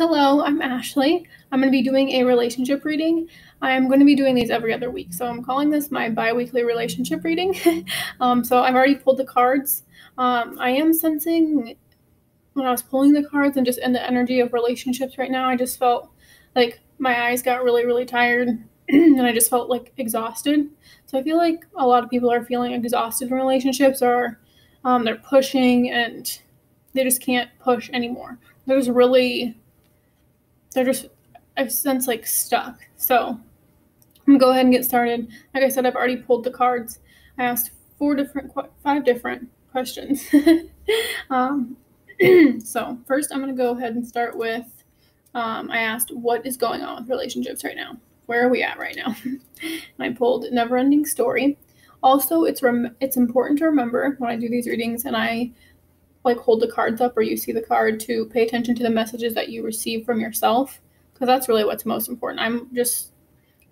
Hello, I'm Ashley. I'm going to be doing a relationship reading. I'm going to be doing these every other week, so I'm calling this my bi-weekly relationship reading. So I've already pulled the cards. I am sensing when I was pulling the cards and just in the energy of relationships right now, I just felt like my eyes got really, really tired and I just felt like exhausted. So I feel like a lot of people are feeling exhausted in relationships or they're pushing and they just can't push anymore. I sense like stuck. So I'm gonna go ahead and get started. Like I said, I've already pulled the cards. I asked five different questions. So first I'm gonna go ahead and start with, I asked what is going on with relationships right now? Where are we at right now? And I pulled never ending story. Also, it's important to remember when I do these readings and I like hold the cards up or you see the card to pay attention to the messages that you receive from yourself, because that's really what's most important. I'm just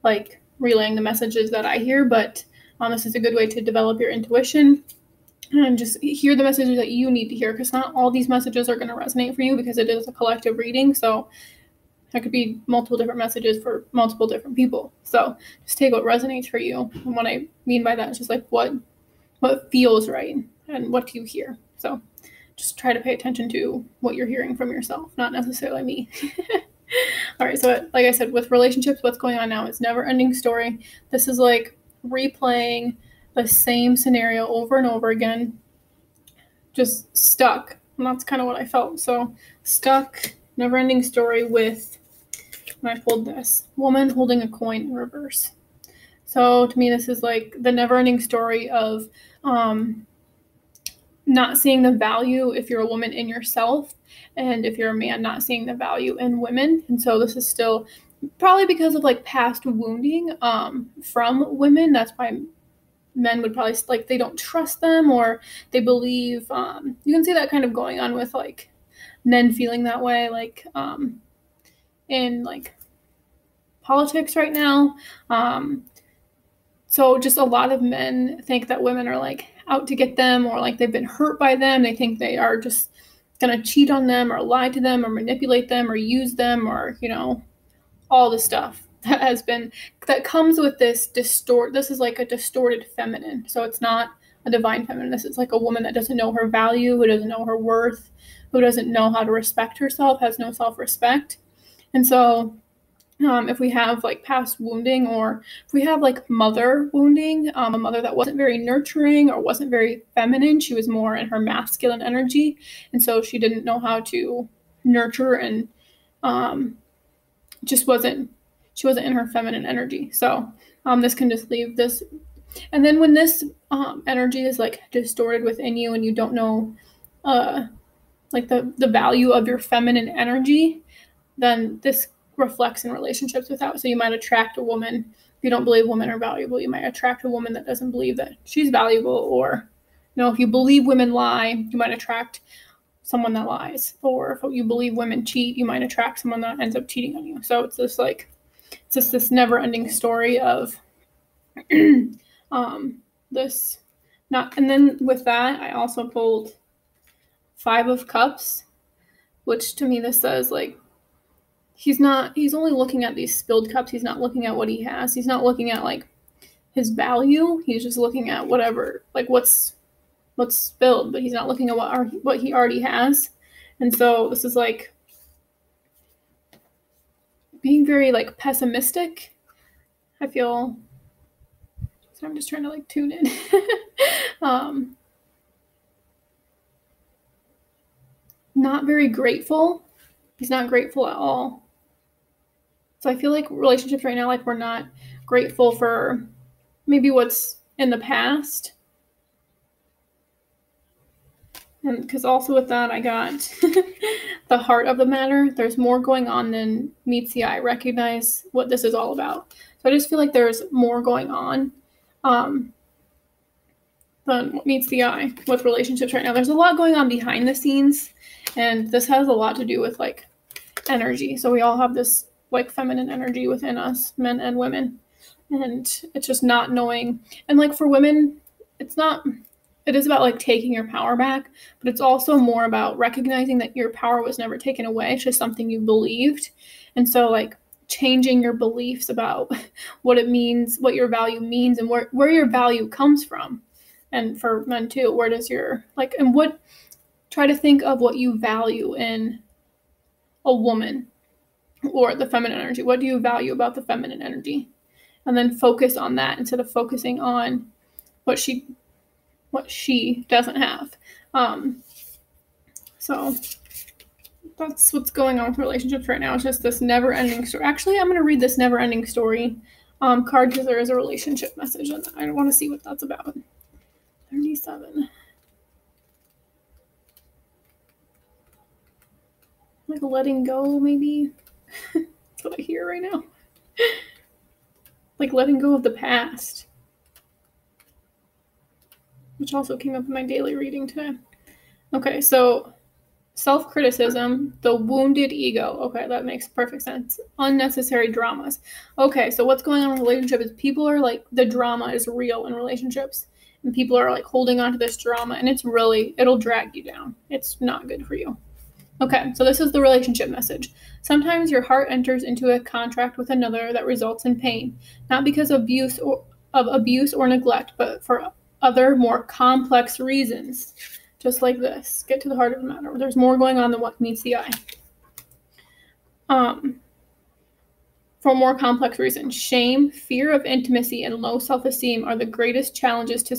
like relaying the messages that I hear, but this is a good way to develop your intuition and just hear the messages that you need to hear, because not all these messages are going to resonate for you because it is a collective reading. So there could be multiple different messages for multiple different people. So just take what resonates for you. And what I mean by that is just like what feels right and what do you hear? So just try to pay attention to what you're hearing from yourself, not necessarily me. All right, so like I said, with relationships, what's going on now is never-ending story. This is like replaying the same scenario over and over again, just stuck. And that's kind of what I felt. So stuck, never-ending story with, when I pulled this, woman holding a coin in reverse. So to me, this is like the never-ending story of not seeing the value, if you're a woman, in yourself, and if you're a man, not seeing the value in women. And so this is still probably because of like past wounding from women. That's why men would probably like, they don't trust them or they believe, you can see that kind of going on with like men feeling that way, like in like politics right now. So just a lot of men think that women are like out to get them, or like they've been hurt by them. They think they are just going to cheat on them or lie to them or manipulate them or use them, or, you know, all the stuff that has been, that comes with this this is like a distorted feminine. So it's not a divine feminine. This is like a woman that doesn't know her value, who doesn't know her worth, who doesn't know how to respect herself, has no self-respect. And so if we have like past wounding, or if we have like mother wounding, a mother that wasn't very nurturing or wasn't very feminine, she was more in her masculine energy. And so she didn't know how to nurture and she wasn't in her feminine energy. So this can just leave this. And then when this energy is like distorted within you and you don't know like the value of your feminine energy, then this reflects in relationships with that. So you might attract a woman, if you don't believe women are valuable, you might attract a woman that doesn't believe that she's valuable. Or, you know, if you believe women lie, you might attract someone that lies. Or if you believe women cheat, you might attract someone that ends up cheating on you. So it's just like, it's just this never-ending story of this not. And then with that, I also pulled Five of Cups, which to me this says like, he's only looking at these spilled cups. He's not looking at what he has. He's not looking at like his value. He's just looking at whatever, like what's spilled, but he's not looking at what he already has. And so this is like being very like pessimistic. I feel, so I'm just trying to like tune in. Not very grateful. He's not grateful at all. So I feel like relationships right now, like we're not grateful for maybe what's in the past. And because also with that, I got the heart of the matter. There's more going on than meets the eye. Recognize what this is all about. So I just feel like there's more going on than what meets the eye with relationships right now. There's a lot going on behind the scenes. And this has a lot to do with like energy. So we all have this like feminine energy within us, men and women. And it's just not knowing. And like for women, it's not, It is about like taking your power back, but it's also more about recognizing that your power was never taken away. It's just something you believed. And so like changing your beliefs about what it means, what your value means, and where your value comes from. And for men too, where does your like, and what, try to think of what you value in a woman or the feminine energy. What do you value about the feminine energy? And then focus on that instead of focusing on what she doesn't have. So that's what's going on with relationships right now. It's just this never-ending story. Actually, I'm going to read this never-ending story card because there is a relationship message, and I want to see what that's about. 37. Like letting go, maybe. That's what I hear right now. Like letting go of the past, which also came up in my daily reading today. Okay, so self-criticism, the wounded ego. Okay, that makes perfect sense. Unnecessary dramas. Okay, so what's going on in relationships is people are like, the drama is real in relationships. And people are like holding on to this drama, and it's really, it'll drag you down. It's not good for you. Okay, so this is the relationship message. Sometimes your heart enters into a contract with another that results in pain, not because of abuse or neglect, but for other more complex reasons. Just like this. Get to the heart of the matter. There's more going on than what meets the eye. For more complex reasons. Shame, fear of intimacy, and low self-esteem are the greatest challenges to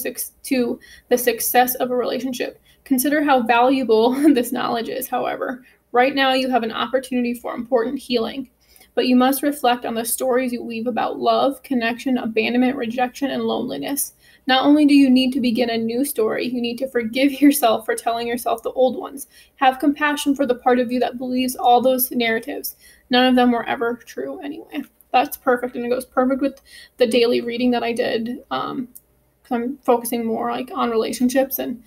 the success of a relationship. Consider how valuable this knowledge is, however. Right now you have an opportunity for important healing, but you must reflect on the stories you weave about love, connection, abandonment, rejection, and loneliness. Not only do you need to begin a new story, you need to forgive yourself for telling yourself the old ones. Have compassion for the part of you that believes all those narratives. None of them were ever true anyway. That's perfect, and it goes perfect with the daily reading that I did, because I'm focusing more like on relationships, and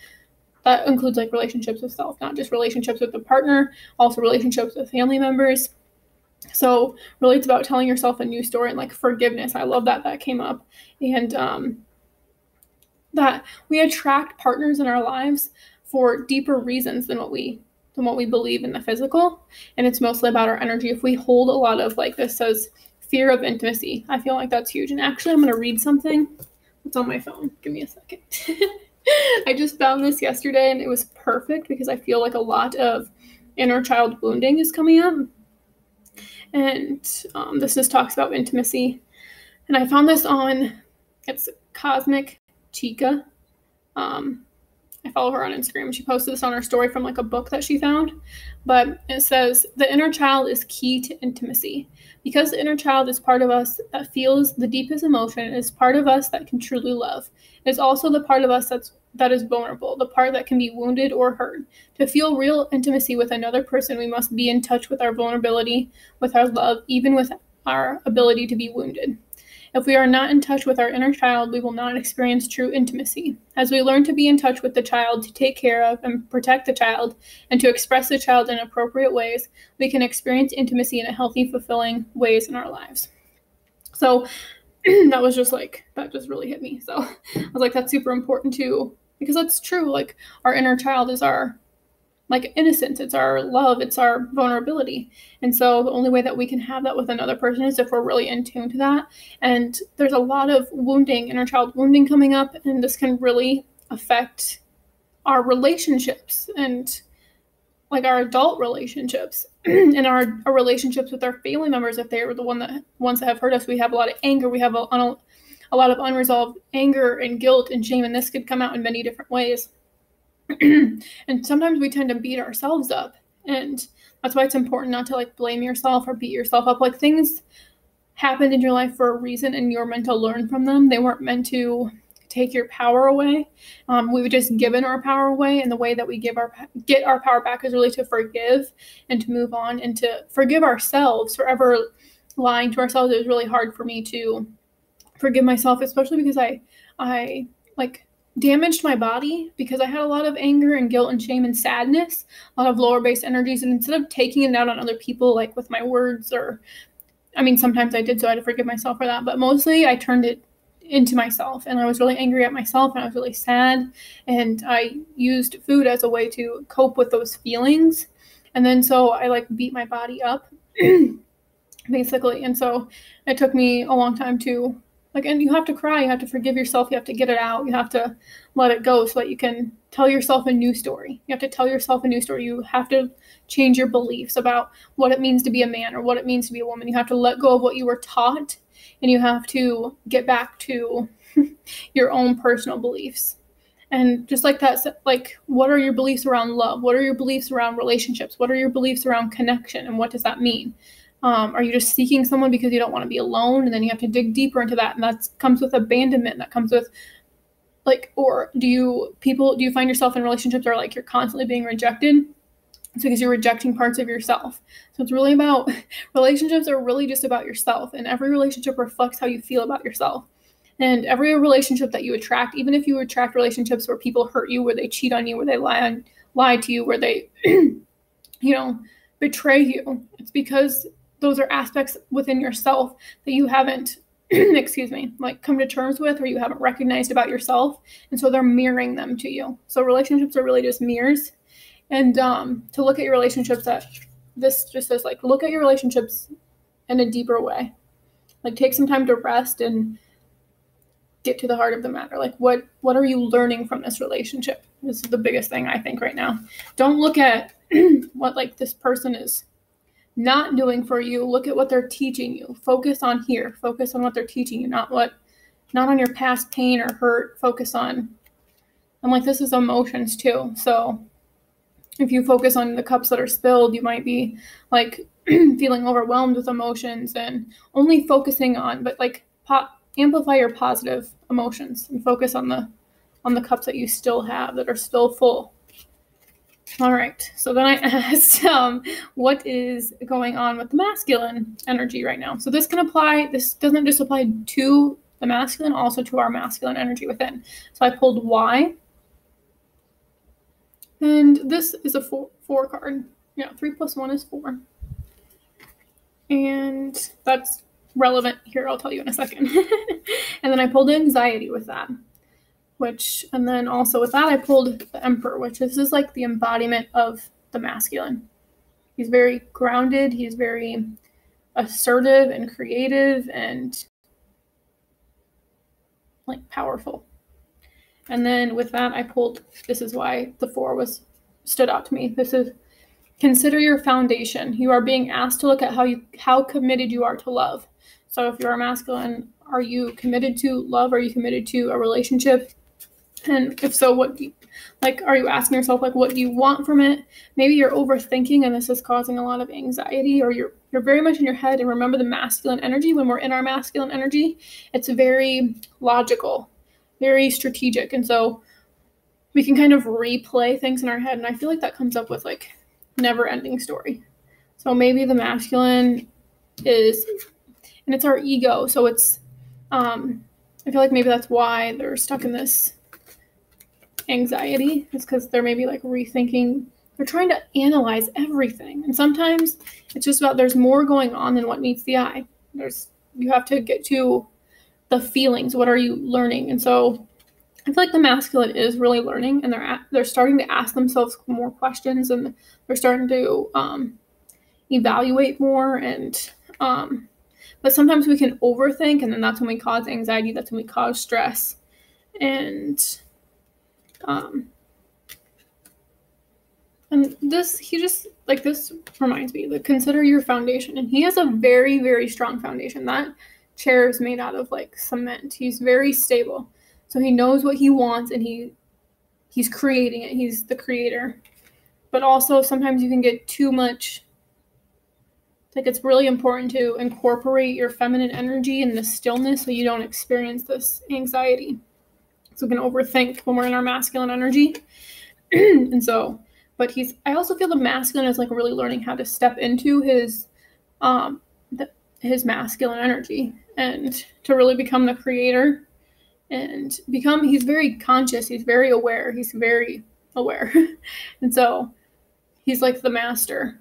that includes like relationships with self, not just relationships with the partner, also relationships with family members. So really it's about telling yourself a new story and like forgiveness. I love that came up. And that we attract partners in our lives for deeper reasons than what we believe in the physical. And it's mostly about our energy. If we hold a lot of, like this says, fear of intimacy, I feel like that's huge. And actually I'm going to read something that's on my phone. Give me a second. I just found this yesterday and it was perfect because I feel like a lot of inner child wounding is coming up. And this just talks about intimacy. And I found this on, it's Cosmic Chica. I follow her on Instagram. She posted this on her story from like a book that she found. But it says, the inner child is key to intimacy. Because the inner child is part of us that feels the deepest emotion, is part of us that can truly love. It's also the part of us that is vulnerable, the part that can be wounded or hurt. To feel real intimacy with another person, we must be in touch with our vulnerability, with our love, even with our ability to be wounded. If we are not in touch with our inner child, we will not experience true intimacy. As we learn to be in touch with the child, to take care of and protect the child, and to express the child in appropriate ways, we can experience intimacy in a healthy, fulfilling ways in our lives. So that was just like, that just really hit me. So I was like, that's super important too, because that's true. Like our inner child is our like innocence, it's our love, it's our vulnerability. And so the only way that we can have that with another person is if we're really in tune to that. And there's a lot of wounding, inner child wounding coming up, and this can really affect our relationships and like our adult relationships and our relationships with our family members. If they were the ones that have hurt us, we have a lot of anger. We have a lot of unresolved anger and guilt and shame, and this could come out in many different ways. And sometimes we tend to beat ourselves up, and that's why it's important not to like blame yourself or beat yourself up. Like things happened in your life for a reason, and you're meant to learn from them. They weren't meant to take your power away. We were just given our power away, and the way that we get our power back is really to forgive and to move on and to forgive ourselves for ever lying to ourselves. It was really hard for me to forgive myself, especially because I like damaged my body because I had a lot of anger and guilt and shame and sadness, a lot of lower based energies. And instead of taking it out on other people, like with my words, or I mean, sometimes I did, so I had to forgive myself for that, but mostly I turned it into myself, and I was really angry at myself, and I was really sad, and I used food as a way to cope with those feelings. And then so I like beat my body up basically. And so it took me a long time to like, and you have to cry, you have to forgive yourself, you have to get it out, you have to let it go so that you can tell yourself a new story. You have to tell yourself a new story. You have to change your beliefs about what it means to be a man or what it means to be a woman. You have to let go of what you were taught, and you have to get back to your own personal beliefs. And just like that, like, what are your beliefs around love? What are your beliefs around relationships? What are your beliefs around connection? And what does that mean? Are you just seeking someone because you don't want to be alone? And then you have to dig deeper into that. And that comes with abandonment. That comes with, like, or do you find yourself in relationships where, like, you're constantly being rejected? It's because you're rejecting parts of yourself. So it's really about, relationships are really just about yourself. And every relationship reflects how you feel about yourself. And every relationship that you attract, even if you attract relationships where people hurt you, where they cheat on you, where they lie to you, where they, betray you, it's because those are aspects within yourself that you haven't, come to terms with, or you haven't recognized about yourself. And so they're mirroring them to you. So relationships are really just mirrors. And to look at your relationships, that this just says, like, look at your relationships in a deeper way. Like, take some time to rest and get to the heart of the matter. Like, what are you learning from this relationship? This is the biggest thing I think right now. Don't look at what, like, this person is not doing for you. Look at what they're teaching you. Focus on here. Focus on what they're teaching you, not on your past pain or hurt. Focus on, and like, this is emotions too. So if you focus on the cups that are spilled, you might be like feeling overwhelmed with emotions and only focusing on, but like amplify your positive emotions and focus on the cups that you still have, that are still full. All right, so then I asked what is going on with the masculine energy right now. So this can apply, this doesn't just apply to the masculine, also to our masculine energy within. So I pulled why. And this is a four card. Yeah, 3 + 1 is 4. And that's relevant here, I'll tell you in a second. And then I pulled anxiety with that. And then also with that, I pulled the Emperor, which this is like the embodiment of the masculine. He's very grounded. He's very assertive and creative and like powerful. And then with that, I pulled, this is why the 4 stood out to me. This is consider your foundation. You are being asked to look at how committed you are to love. So if you're a masculine, are you committed to love? Are you committed to a relationship? And if so, are you asking yourself, like, what do you want from it? Maybe you're overthinking, and this is causing a lot of anxiety, or you're very much in your head. And remember the masculine energy, when we're in our masculine energy, it's very logical, very strategic. And so we can kind of replay things in our head. And I feel like that comes up with, like, never-ending story. So maybe the masculine is, and it's our ego. So it's, I feel like maybe that's why they're stuck in this anxiety. It's because they're maybe like rethinking, they're trying to analyze everything. And sometimes it's just about, there's more going on than what meets the eye. You have to get to the feelings. What are you learning? And so I feel like the masculine is really learning, and they're starting to ask themselves more questions, and they're starting to, evaluate more. And, but sometimes we can overthink, and then that's when we cause anxiety. That's when we cause stress. And this, he just, like, this reminds me, like, consider your foundation. And he has a very, very strong foundation. That chair is made out of, like, cement. He's very stable. So he knows what he wants, and he's creating it. He's the creator. But also sometimes you can get too much. Like, it's really important to incorporate your feminine energy in the stillness so you don't experience this anxiety. So we can overthink when we're in our masculine energy. And so, but I also feel the masculine is, like, really learning how to step into his masculine energy and to really become the creator and he's very conscious. He's very aware. He's very aware. And so he's like the master.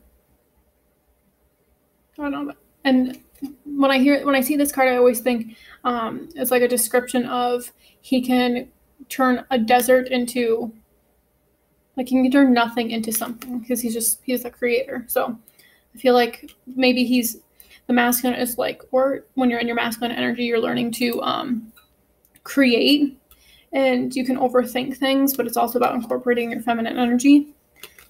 And when I see this card, I always think it's like a description of he can turn a desert into, like, he can turn nothing into something because he's the creator. So I feel like maybe the masculine is like, or when you're in your masculine energy, you're learning to create, and you can overthink things, but it's also about incorporating your feminine energy.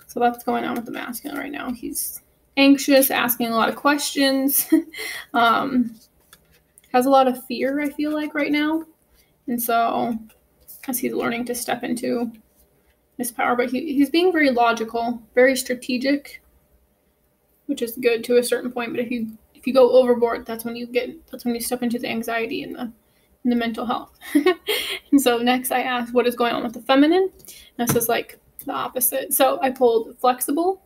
So that's going on with the masculine right now. He's anxious, asking a lot of questions, has a lot of fear, I feel like, right now. And so as he's learning to step into his power, but he's being very logical, very strategic, which is good to a certain point. But if you go overboard, that's when you step into the anxiety and the mental health. And so next I asked, what is going on with the feminine? And this is like the opposite. So I pulled flexible.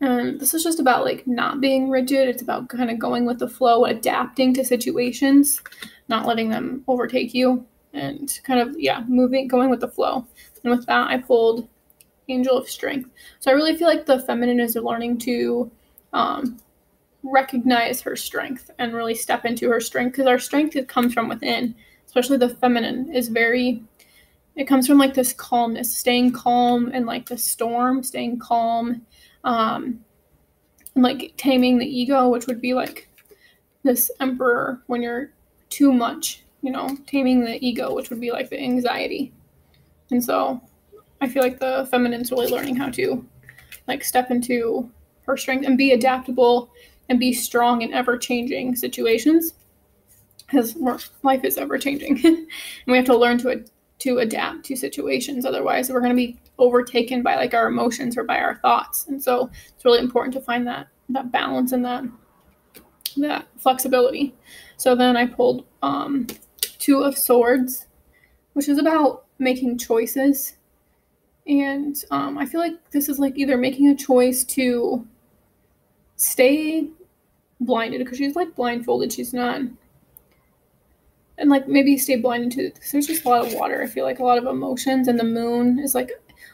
And this is just about like not being rigid. It's about kind of going with the flow, adapting to situations, not letting them overtake you, and kind of, yeah, going with the flow. And with that, I pulled Angel of Strength. So I really feel like the feminine is learning to recognize her strength and really step into her strength, because our strength, it comes from within. Especially the feminine is very, it comes from like this calmness, staying calm in like the storm, staying calm, and like taming the ego, which would be like this Emperor when you're too much, you know, taming the ego, which would be like the anxiety. And so I feel like the feminine's really learning how to like step into her strength and be adaptable and be strong in ever-changing situations, because life is ever-changing. And we have to learn to adapt to situations. Otherwise, we're going to be overtaken by like our emotions or by our thoughts. And so it's really important to find that balance and that flexibility. So then I pulled Two of Swords, which is about making choices. And I feel like this is like either making a choice to stay blinded, because she's like blindfolded, she's not, and like maybe stay blinded to, because there's just a lot of water, I feel like a lot of emotions, and the moon is like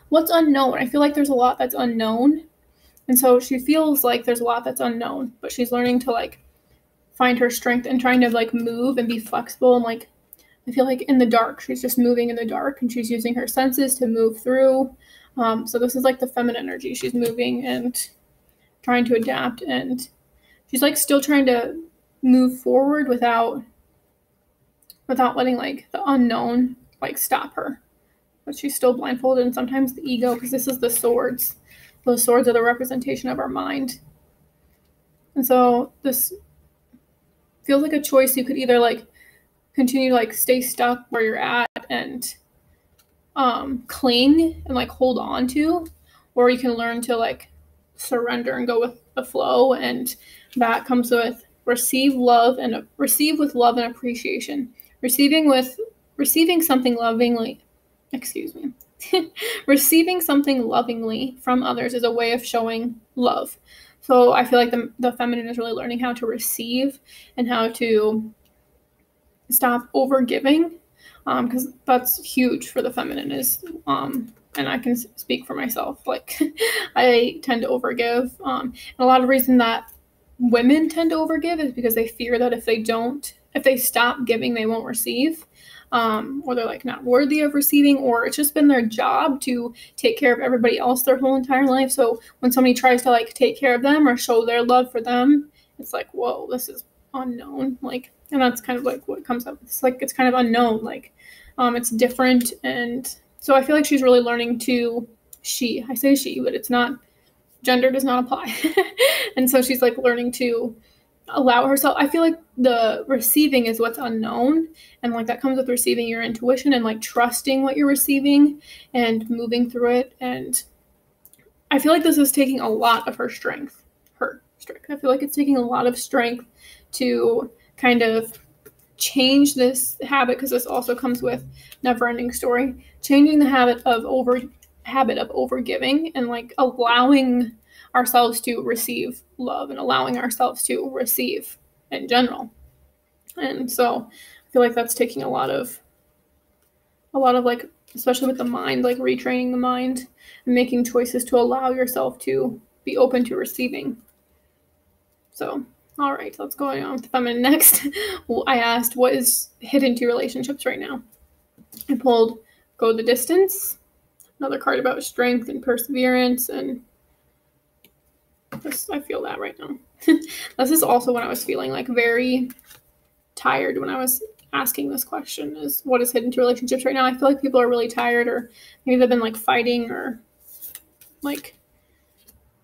what's unknown. I feel like there's a lot that's unknown, and so she feels like there's a lot that's unknown, but she's learning to like find her strength and trying to like move and be flexible, and like I feel like in the dark, she's just moving in the dark, and she's using her senses to move through. So this is like the feminine energy. She's moving and trying to adapt, and she's like still trying to move forward without letting like the unknown like stop her. But she's still blindfolded, and sometimes the ego, because this is the swords. Those swords are the representation of our mind. And so this feels like a choice. You could either like continue to like stay stuck where you're at and cling and like hold on to, or you can learn to like surrender and go with the flow. And that comes with receive with love and appreciation. Receiving something lovingly, receiving something lovingly from others is a way of showing love. So I feel like the feminine is really learning how to receive and how to stop over giving, because that's huge for the feminine, is and I can speak for myself, like I tend to overgive, and a lot of reason that women tend to overgive is because they fear that if they stop giving, they won't receive, or they're like not worthy of receiving, or it's just been their job to take care of everybody else their whole entire life. So when somebody tries to like take care of them or show their love for them, it's like, whoa, this is unknown, like. And that's kind of like what comes up. It's like, it's kind of unknown, like it's different. And so I feel like she's really learning to, I say she, but it's not, gender does not apply. And so she's like learning to allow herself. I feel like the receiving is what's unknown. And like that comes with receiving your intuition and like trusting what you're receiving and moving through it. And I feel like this is taking a lot of her strength. I feel like it's taking a lot of strength to kind of change this habit, because this also comes with Never-Ending Story, changing the habit of overgiving and like allowing ourselves to receive love and allowing ourselves to receive in general. And so I feel like that's taking a lot of like, especially with the mind, like retraining the mind and making choices to allow yourself to be open to receiving. So, all right, let's go on with the feminine next. I asked, what is hidden to relationships right now? I pulled Go the Distance, another card about strength and perseverance, and I feel that right now. This is also when I was feeling like very tired when I was asking this question, is what is hidden to relationships right now? I feel like people are really tired, or maybe they've been like fighting, or like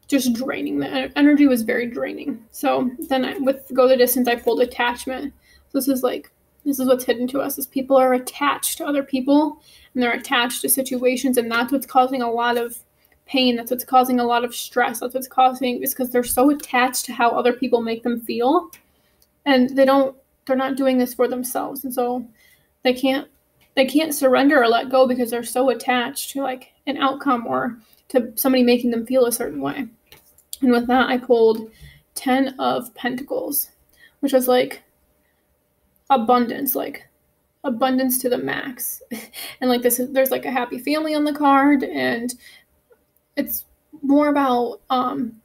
just draining. The energy was very draining. So then with Go the Distance, I pulled attachment. So this is what's hidden to us, is people are attached to other people, and they're attached to situations, and that's what's causing a lot of pain. That's what's causing a lot of stress. That's what's causing, is because they're so attached to how other people make them feel, and they're not doing this for themselves. And so they can't surrender or let go because they're so attached to like an outcome or to somebody making them feel a certain way. And with that, I pulled 10 of Pentacles, which was like abundance, to the max. And like there's like a happy family on the card, and it's more about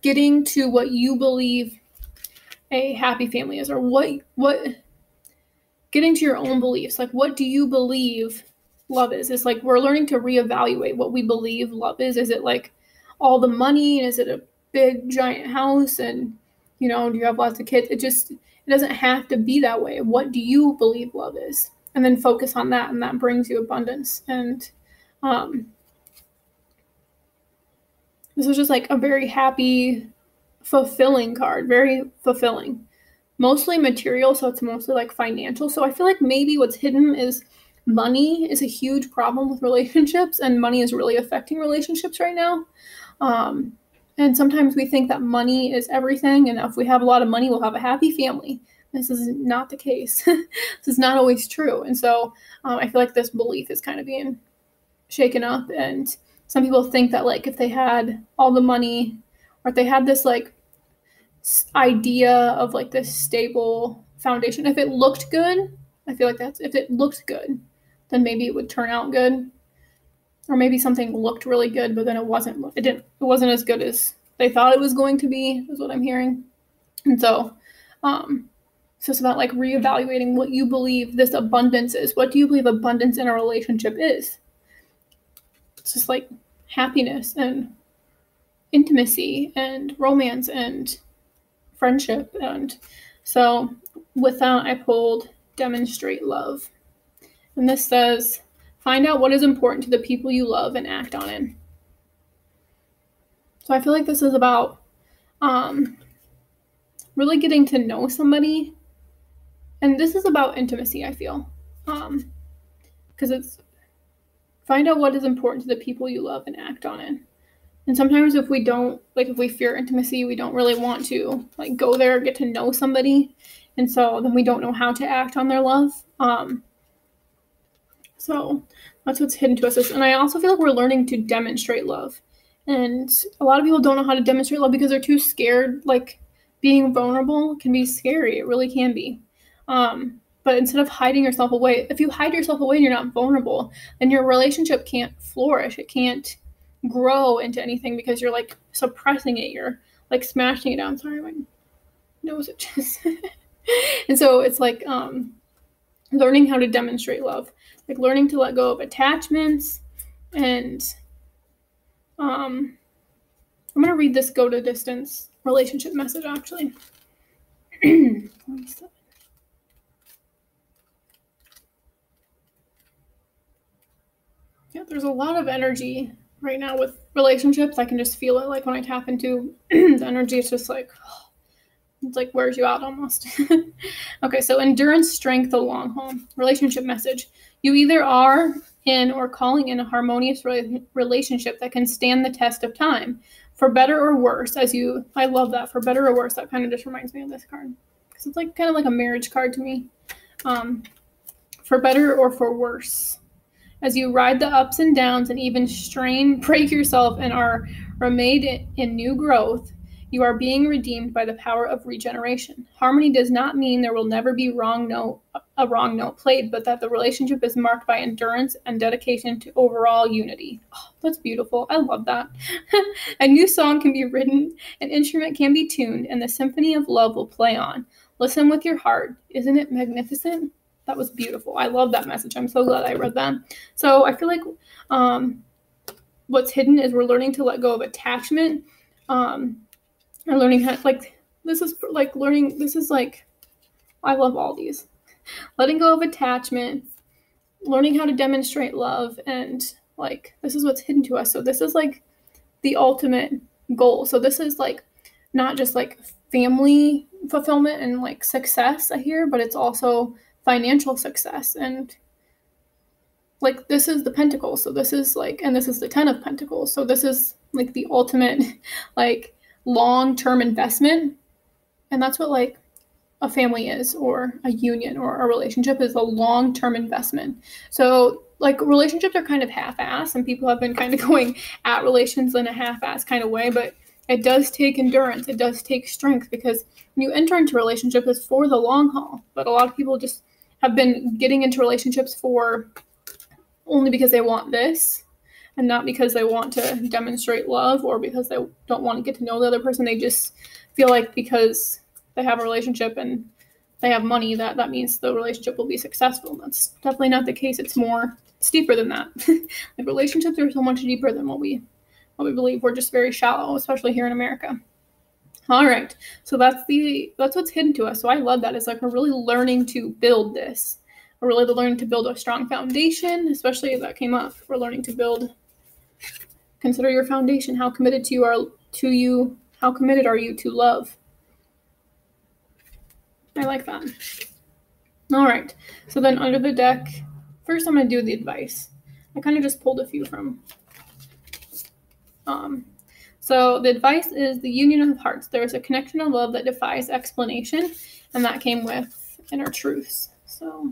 getting to what you believe a happy family is, or what getting to your own beliefs. Like, what do you believe love is? It's like we're learning to reevaluate what we believe love is. Is it like all the money? And is it a big giant house? And, you know, do you have lots of kids? It doesn't have to be that way. What do you believe love is? And then focus on that, and that brings you abundance. And this was just like a very happy, fulfilling card, very fulfilling, mostly material. So it's mostly like financial. So I feel like maybe what's hidden is money is a huge problem with relationships, and money is really affecting relationships right now. And sometimes we think that money is everything, and if we have a lot of money, we'll have a happy family. This is not the case. This is not always true. And so I feel like this belief is kind of being shaken up, and some people think that like if they had all the money, or if they had this like idea of like this stable foundation, if it looked good, I feel like that's, if it looked good, then maybe it would turn out good. Or maybe something looked really good, but then it wasn't as good as they thought it was going to be, is what I'm hearing. And so it's just about like reevaluating what you believe this abundance is. What do you believe abundance in a relationship is? It's just like happiness and intimacy and romance and friendship. And so with that, I pulled Demonstrate Love. And this says, find out what is important to the people you love and act on it. So I feel like this is about really getting to know somebody. And this is about intimacy, I feel. Because it's find out what is important to the people you love and act on it. And sometimes if we don't, like if we fear intimacy, we don't really want to like go there, get to know somebody. And so then we don't know how to act on their love. So that's what's hidden to us. And I also feel like we're learning to demonstrate love. And a lot of people don't know how to demonstrate love because they're too scared. Like being vulnerable can be scary. It really can be. But instead of hiding yourself away, if you hide yourself away and you're not vulnerable, then your relationship can't flourish. It can't grow into anything because you're like suppressing it. You're like smashing it down. Sorry, my nose itches. And so it's like learning how to demonstrate love. Like learning to let go of attachments. And I'm going to read this Go to Distance relationship message, actually. Yeah, there's a lot of energy right now with relationships. I can just feel it. Like when I tap into the energy, it's just like, oh, it's like wears you out almost. Okay, so endurance, strength, the long haul. Relationship message. You either are in or calling in a harmonious relationship that can stand the test of time, for better or worse. I love that, for better or worse. That kind of just reminds me of this card, because it's like kind of like a marriage card to me. For better or for worse, as you ride the ups and downs and even strain, break yourself, and are remade in new growth, You are being redeemed by the power of regeneration. Harmony does not mean there will never be a wrong note played, but that the relationship is marked by endurance and dedication to overall unity. Oh, that's beautiful. I love that. A new song can be written, an instrument can be tuned, and the symphony of love will play on. Listen with your heart. Isn't it magnificent? That was beautiful. I love that message. I'm so glad I read that. So I feel like what's hidden is we're learning to let go of attachment. I'm learning how, like, this is like learning, this is like, I love all these. Letting go of attachment, learning how to demonstrate love, and like, this is what's hidden to us. So this is like the ultimate goal. So this is like not just like family fulfillment and like success, I hear, but it's also financial success. And like, this is the Pentacle. So this is like, and this is the 10 of Pentacles. So this is like the ultimate, like, long-term investment. And that's what like a family is, or a union, or a relationship is a long-term investment. So like relationships are kind of half-assed, and people have been kind of going at relations in a half-assed kind of way, but it does take endurance. It does take strength, because when you enter into relationships, it's for the long haul. But a lot of people just have been getting into relationships for only because they want this, and not because they want to demonstrate love, or because they don't want to get to know the other person. They just feel like because they have a relationship and they have money, that means the relationship will be successful. That's definitely not the case. It's deeper than that. Like, relationships are so much deeper than what we believe. We're just very shallow, especially here in America. All right. So that's what's hidden to us. So I love that. It's like, we're really learning to build this. We're really learning to build a strong foundation, especially as that came up. We're learning to build. Consider your foundation. How committed how committed are you to love? I like that. All right. So then under the deck, first I'm going to do the advice. I kind of just pulled a few from. So the advice is the union of hearts. There is a connection of love that defies explanation, and that came with inner truths. So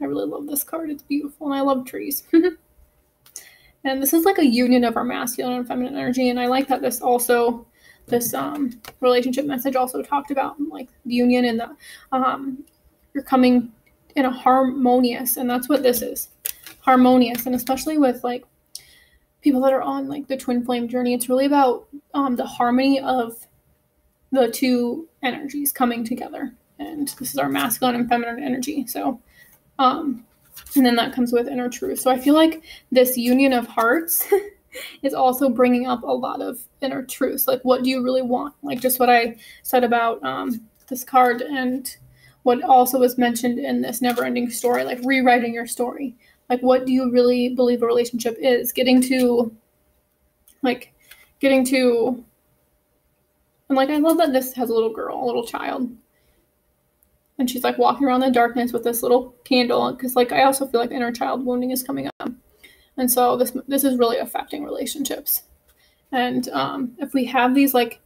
I really love this card. It's beautiful, and I love trees. And this is like a union of our masculine and feminine energy. And I like that this also, this relationship message also talked about like the union and the you're coming in a harmonious, and that's what this is, harmonious. And especially with like people that are on like the twin flame journey, it's really about the harmony of the two energies coming together. And this is our masculine and feminine energy. So and then that comes with inner truth. So I feel like this union of hearts is also bringing up a lot of inner truths. Like, what do you really want? Like, just what I said about this card, and what also was mentioned in this never-ending story, like rewriting your story. Like, what do you really believe a relationship is? Getting to, and like, I love that this has a little girl, a little child. And she's like walking around in the darkness with this little candle, because like I also feel like inner child wounding is coming up, and so this is really affecting relationships. And if we have these like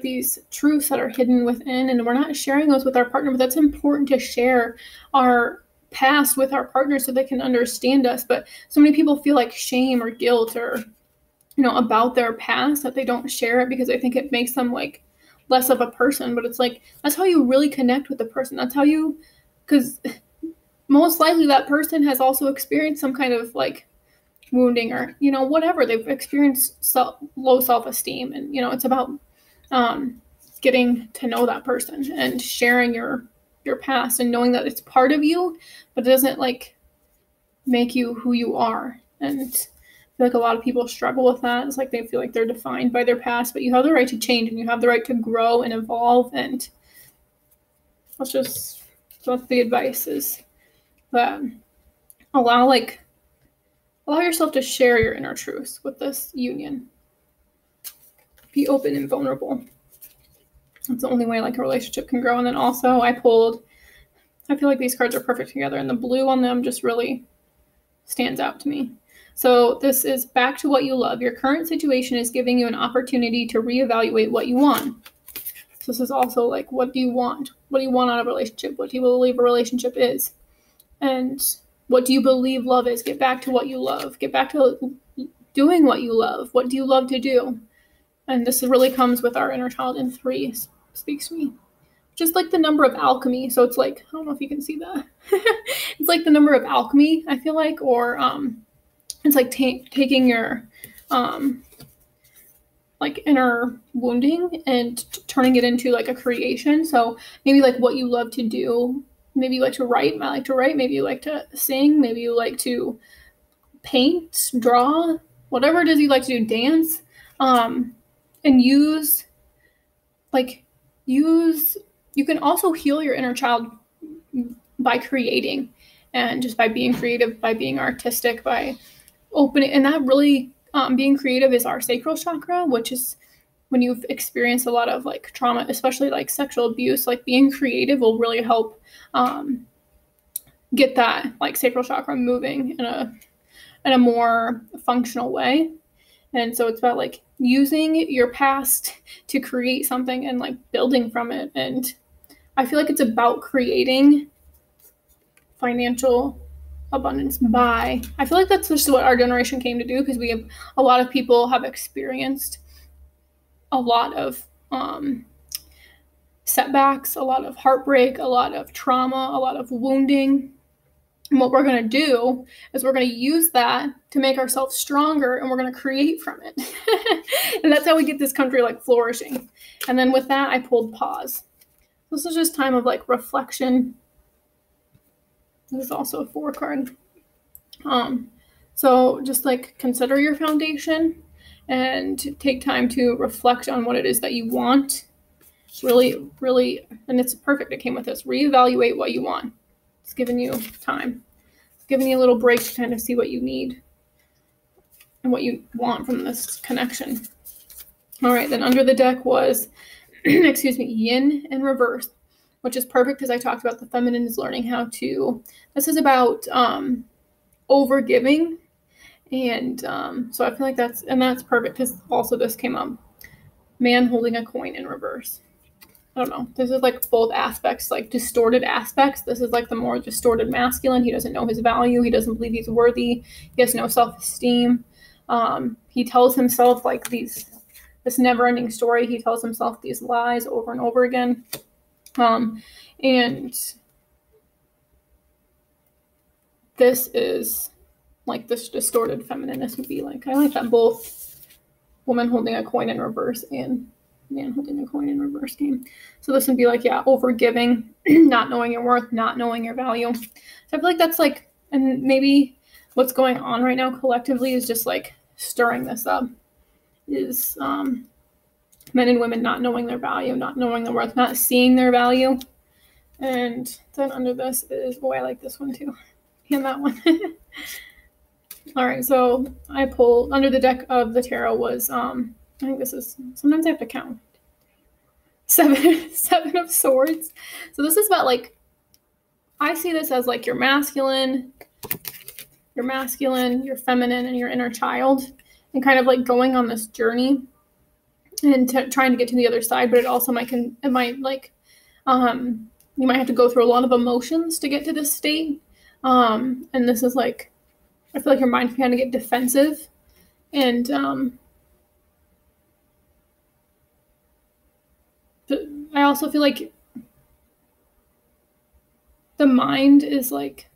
these truths that are hidden within, and we're not sharing those with our partner, but that's important to share our past with our partner so they can understand us. But so many people feel like shame or guilt or about their past that they don't share it because they think it makes them like less of a person. But it's like, that's how you really connect with the person. That's how you, because most likely that person has also experienced some kind of like wounding, or whatever they've experienced, low self-esteem. And it's about getting to know that person and sharing your past, and knowing that it's part of you, but it doesn't like make you who you are. And I feel like a lot of people struggle with that. It's like they feel like they're defined by their past, but you have the right to change, and you have the right to grow and evolve. And so that's the advice, is that allow yourself to share your inner truths with this union. Be open and vulnerable. That's the only way like a relationship can grow. And then also I feel like these cards are perfect together, and the blue on them just really stands out to me. So this is back to what you love. Your current situation is giving you an opportunity to reevaluate what you want. So this is also like, what do you want? What do you want out of a relationship? What do you believe a relationship is? And what do you believe love is? Get back to what you love. Get back to doing what you love. What do you love to do? And this really comes with our inner child in 3, speaks to me. Just like the number of alchemy. So it's like, I don't know if you can see that. It's like the number of alchemy, I feel like, or it's like taking your like inner wounding and turning it into like a creation. So maybe like what you love to do. Maybe you like to write. I like to write. Maybe you like to sing. Maybe you like to paint, draw, whatever it is you like to do, dance, and use. You can also heal your inner child by creating, and just by being creative, by being artistic, by opening. And that really, being creative is our sacral chakra, which is when you've experienced a lot of like trauma, especially like sexual abuse, like being creative will really help get that like sacral chakra moving in a more functional way. And so it's about like using your past to create something and like building from it. And I feel like it's about creating financial abundance by, I feel like that's just what our generation came to do, because we have a lot of people have experienced a lot of setbacks, a lot of heartbreak, a lot of trauma, a lot of wounding. And what we're going to do is we're going to use that to make ourselves stronger, and we're going to create from it. And that's how we get this country like flourishing. And then with that, I pulled pause. This is just time of like reflection. This is also a 4 card. So just like consider your foundation and take time to reflect on what it is that you want. Really, really, and it's perfect. It came with this. Reevaluate what you want. It's giving you time. It's giving you a little break to kind of see what you need and what you want from this connection. All right, then under the deck was, excuse me, yin in reverse, which is perfect because I talked about the feminine is learning how to, this is about overgiving. And so I feel like that's, and that's perfect because also this came up, man holding a coin in reverse. I don't know. This is like both aspects, like distorted aspects. This is like the more distorted masculine. He doesn't know his value. He doesn't believe he's worthy. He has no self-esteem. He tells himself like this never-ending story. He tells himself these lies over and over again. And this is like this distorted femininist would be like, I like that both woman holding a coin in reverse and man holding a coin in reverse game. So this would be like, yeah, overgiving, not knowing your worth, not knowing your value. So I feel like that's like, and maybe what's going on right now collectively is just like stirring this up, is men and women not knowing their value, not knowing their worth, not seeing their value. And then under this is, oh, I like this one too, and that one. All right, so I pulled under the deck of the tarot was I think this is, sometimes I have to count. Seven of Swords. So this is about like, I see this as like your masculine, your feminine, and your inner child, and kind of like going on this journey and trying to get to the other side. But it also might like, you might have to go through a lot of emotions to get to this state. And this is like, I feel like your mind can kind of get defensive and, I also feel like the mind is like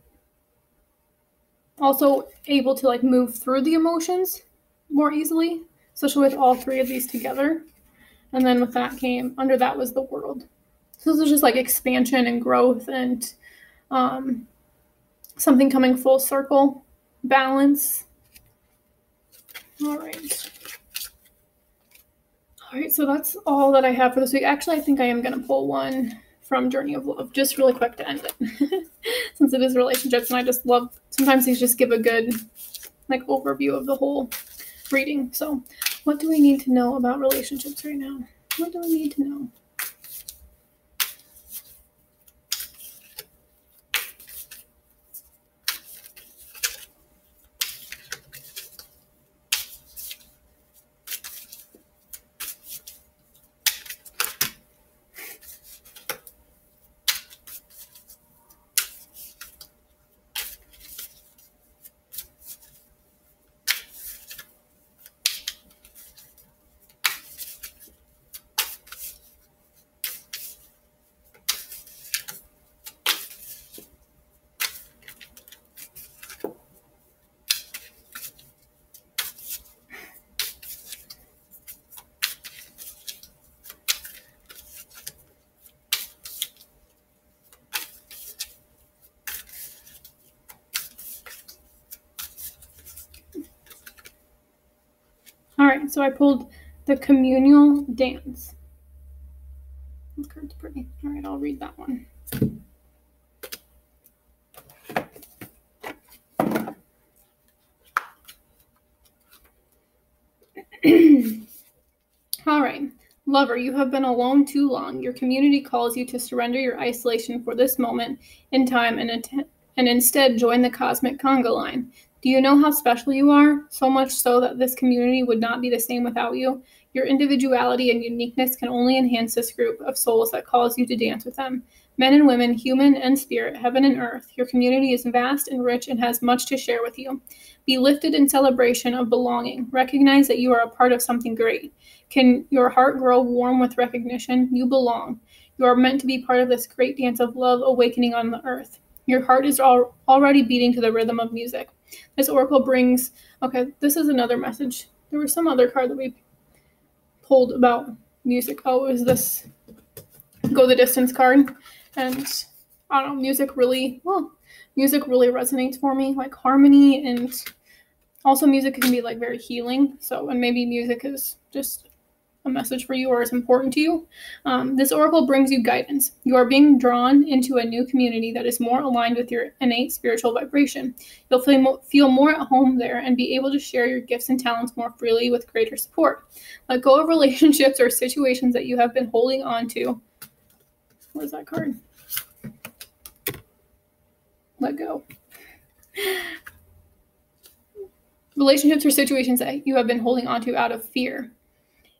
also able to like move through the emotions more easily, especially with all 3 of these together. And then with that came, under that was the world. So this is just like expansion and growth and something coming full circle, balance. All right. All right, so that's all that I have for this week. Actually, I think I am going to pull one from Journey of Love just really quick to end it since it is relationships, and I just love, sometimes these just give a good like overview of the whole reading. So what do we need to know about relationships right now? What do we need to know? Alright, so I pulled the communal dance. That card's pretty. Alright, I'll read that one. Alright. Lover, you have been alone too long. Your community calls you to surrender your isolation for this moment in time and instead join the cosmic conga line. Do you know how special you are? So much so that this community would not be the same without you. Your individuality and uniqueness can only enhance this group of souls that calls you to dance with them. Men and women, human and spirit, heaven and earth, your community is vast and rich and has much to share with you. Be lifted in celebration of belonging. Recognize that you are a part of something great. Can your heart grow warm with recognition? You belong. You are meant to be part of this great dance of love awakening on the earth. Your heart is already beating to the rhythm of music. This oracle brings... Okay, this is another message. There was some other card that we pulled about music. Oh, it was this Go the Distance card. And I don't know, music really resonates for me, like harmony, and also music can be like very healing. So, and maybe music is just a message for you or is important to you. This oracle brings you guidance. You are being drawn into a new community that is more aligned with your innate spiritual vibration. You'll feel more at home there and be able to share your gifts and talents more freely with greater support. Let go of relationships or situations that you have been holding on to. What is that card? Let go. Relationships or situations that you have been holding onto out of fear.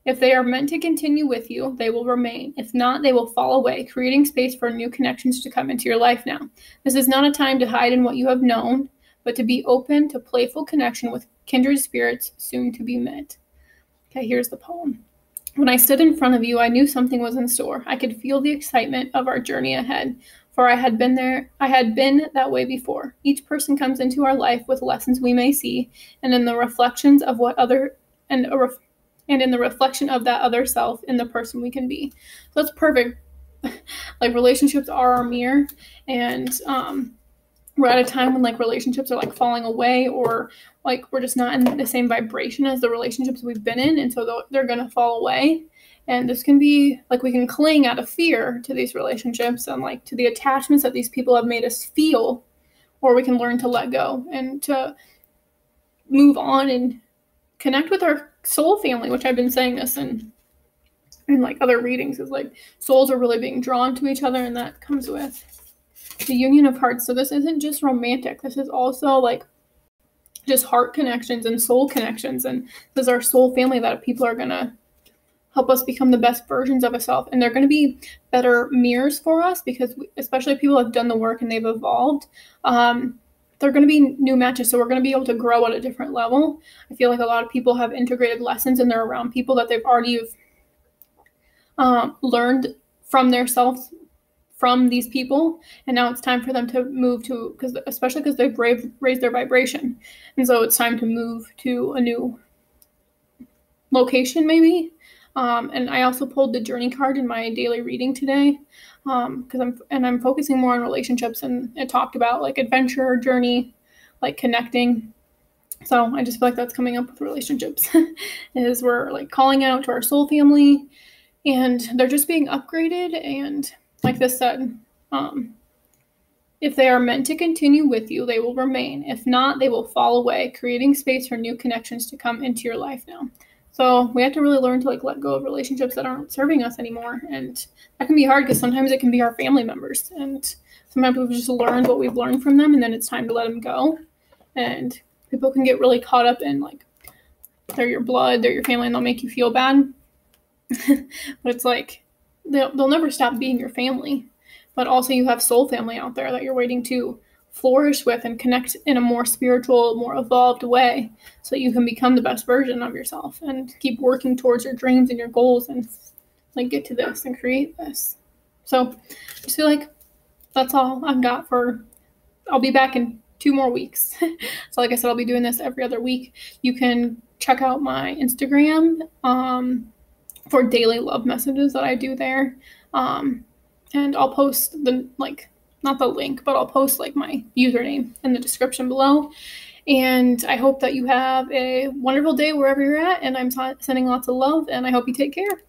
If they are meant to continue with you, they will remain. If not, they will fall away, creating space for new connections to come into your life now. This is not a time to hide in what you have known, but to be open to playful connection with kindred spirits soon to be met. Okay, here's the poem. When I stood in front of you, I knew something was in store. I could feel the excitement of our journey ahead, for I had been that way before. Each person comes into our life with lessons we may see, and in the reflections of what other and in the reflection of that other self in the person we can be. So that's perfect. Like, relationships are our mirror, and we're at a time when, like, relationships are, like, falling away, or, like, we're just not in the same vibration as the relationships we've been in, and so they're going to fall away. And this can be, like, we can cling out of fear to these relationships and, like, to the attachments that these people have made us feel, or we can learn to let go and to move on and connect with our soul family, which I've been saying this in like, other readings, is, like, souls are really being drawn to each other, and that comes with the union of hearts. So this isn't just romantic. This is also, like, just heart connections and soul connections. And this is our soul family that people are going to help us become the best versions of ourselves. And they're going to be better mirrors for us because especially people have done the work and they've evolved. They're going to be new matches. So we're going to be able to grow at a different level. I feel like a lot of people have integrated lessons and they're around people that they've already learned from themselves, from these people, and now it's time for them to move to, because especially because they've raised their vibration, and so it's time to move to a new location maybe. And I also pulled the journey card in my daily reading today, because I'm focusing more on relationships, and it talked about, like, adventure, journey, like, connecting. So I just feel like that's coming up with relationships. Is we're, like, calling out to our soul family, and they're just being upgraded. And like this said, if they are meant to continue with you, they will remain. If not, they will fall away, creating space for new connections to come into your life now. So we have to really learn to, like, let go of relationships that aren't serving us anymore. And that can be hard because sometimes it can be our family members. And sometimes we've just learned what we've learned from them, and then it's time to let them go. And people can get really caught up in, like, they're your blood, they're your family, and they'll make you feel bad. But it's like, they'll never stop being your family, but also you have soul family out there that you're waiting to flourish with and connect in a more spiritual, more evolved way so that you can become the best version of yourself and keep working towards your dreams and your goals and, like, get to this and create this. So I just feel like that's all I've got for, I'll be back in 2 more weeks. So like I said, I'll be doing this every other week. You can check out my Instagram, for daily love messages that I do there. And I'll post the, like, not the link, but I'll post, like, my username in the description below. And I hope that you have a wonderful day wherever you're at. And I'm sending lots of love, and I hope you take care.